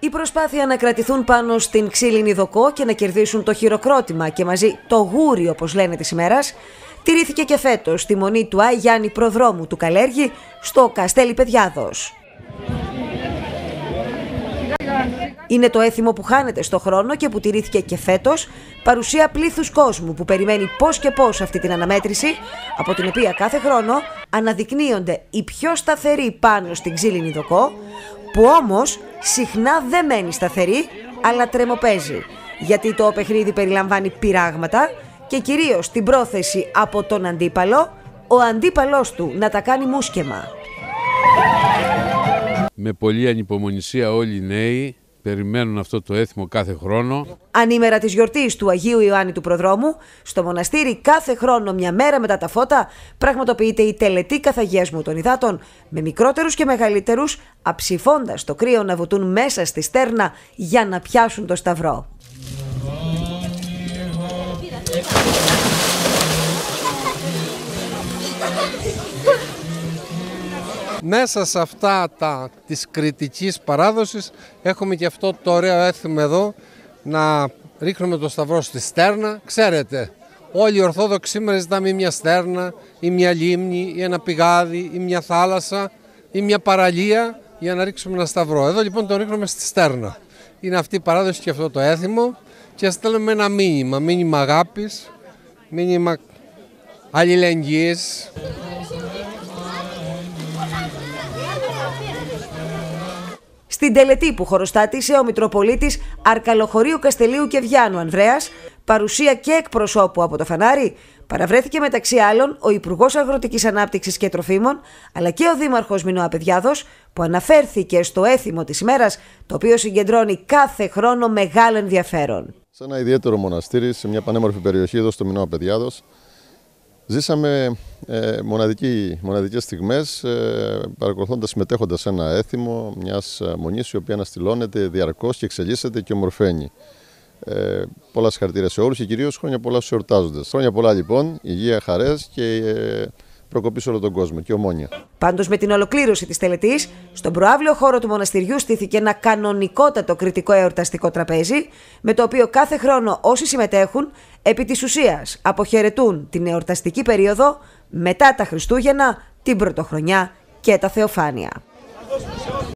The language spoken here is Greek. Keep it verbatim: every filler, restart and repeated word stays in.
Η προσπάθεια να κρατηθούν πάνω στην ξύλινη δοκό και να κερδίσουν το χειροκρότημα και μαζί το γούρι, όπως λένε της ημέρας, τηρήθηκε και φέτος στη Μονή του Αγίου Ιωάννη Προδρόμου του Καλέργη στο Καστέλι Παιδιάδος. Είναι το έθιμο που χάνεται στο χρόνο και που τηρήθηκε και φέτος, παρουσία πλήθους κόσμου που περιμένει πώς και πώς αυτή την αναμέτρηση, από την οποία κάθε χρόνο αναδεικνύονται οι πιο σταθεροί πάνω στην ξύλινη δοκό, που όμως συχνά δεν μένει σταθερή, αλλά τρεμοπαίζει, γιατί το παιχνίδι περιλαμβάνει πειράγματα και κυρίως την πρόθεση από τον αντίπαλο, ο αντίπαλός του να τα κάνει μούσκεμα. Με πολλή ανυπομονησία όλοι οι νέοι περιμένουν αυτό το έθιμο κάθε χρόνο. Ανήμερα της γιορτής του Αγίου Ιωάννη του Προδρόμου, στο μοναστήρι κάθε χρόνο μια μέρα μετά τα φώτα πραγματοποιείται η τελετή καθαγιασμού των υδάτων, με μικρότερους και μεγαλύτερους αψηφώντας το κρύο να βουτούν μέσα στη στέρνα για να πιάσουν το σταυρό. Μέσα σε αυτά τα της κρητικής παράδοσης έχουμε και αυτό το ωραίο έθιμο εδώ, να ρίχνουμε το σταυρό στη στέρνα. Ξέρετε, όλοι οι Ορθόδοξοι σήμερα ζητάμε μια στέρνα ή μια λίμνη ή ένα πηγάδι ή μια θάλασσα ή μια παραλία για να ρίξουμε ένα σταυρό. Εδώ λοιπόν το ρίχνουμε στη στέρνα. Είναι αυτή η παράδοση και αυτό το έθιμο και στέλνουμε ένα μήνυμα, μήνυμα αγάπης, μήνυμα αλληλεγγύης. Στην τελετή που χωροστάτησε ο Μητροπολίτης Αρκαλοχωρίου Καστελίου και Κεβιάνου Ανδρέας, παρουσία και εκπροσώπου από το Φανάρι, παραβρέθηκε μεταξύ άλλων ο Υπουργός Αγροτικής Ανάπτυξης και Τροφίμων, αλλά και ο Δήμαρχος Μινώα Παιδιάδος, που αναφέρθηκε στο έθιμο της ημέρας, το οποίο συγκεντρώνει κάθε χρόνο μεγάλο ενδιαφέρον. Σε ένα ιδιαίτερο μοναστήρι, σε μια πανέμορφη περιοχή εδώ στο Μινώα Παιδιάδος, ζήσαμε ε, μοναδικές στιγμές ε, παρακολουθώντας, συμμετέχοντας ένα έθιμο μιας μονής η οποία αναστηλώνεται διαρκώς και εξελίσσεται και ομορφαίνει. Ε, πολλά συγχαρητήρια σε όλους και κυρίως χρόνια πολλά στους εορτάζοντες. Χρόνια πολλά λοιπόν, υγεία, χαρές και ε, προκοπή σε όλο τον κόσμο και ομόνια. Πάντως με την ολοκλήρωση της τελετής, στον προαύλιο χώρο του μοναστηριού στήθηκε ένα κανονικότατο κριτικό εορταστικό τραπέζι, με το οποίο κάθε χρόνο όσοι συμμετέχουν, επί της ουσίας αποχαιρετούν την εορταστική περίοδο, μετά τα Χριστούγεννα, την Πρωτοχρονιά και τα Θεοφάνεια.